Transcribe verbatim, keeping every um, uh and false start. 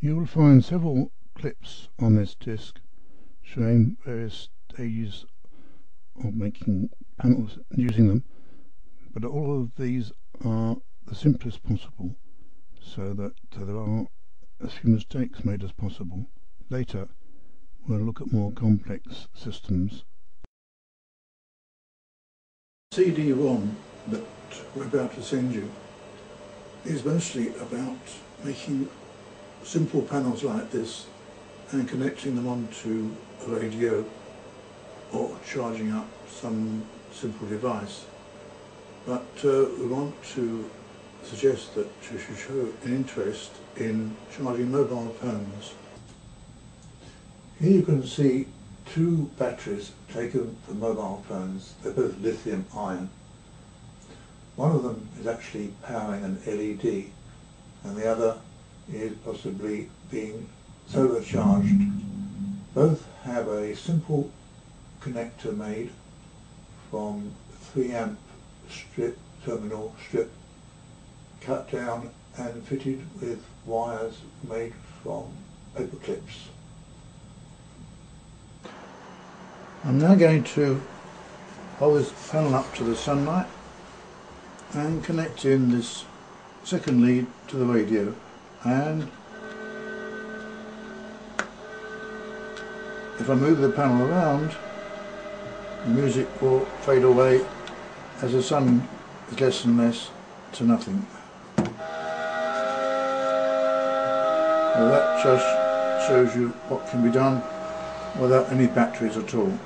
You will find several clips on this disc showing various stages of making panels and using them, but all of these are the simplest possible so that there are as few mistakes made as possible. Later we'll look at more complex systems. The C D ROM that we're about to send you is mostly about making simple panels like this and connecting them onto a radio or charging up some simple device. But uh, we want to suggest that you should show an interest in charging mobile phones. Here you can see two batteries taken from mobile phones. They're both lithium ion. One of them is actually powering an L E D and the other is possibly being solar charged. Both have a simple connector made from three amp strip, terminal strip, cut down and fitted with wires made from paper clips. I'm now going to hold this panel up to the sunlight and connect in this second lead to the radio, and if I move the panel around, the music will fade away as the sun is less and less to nothing. Well, that just shows you what can be done without any batteries at all.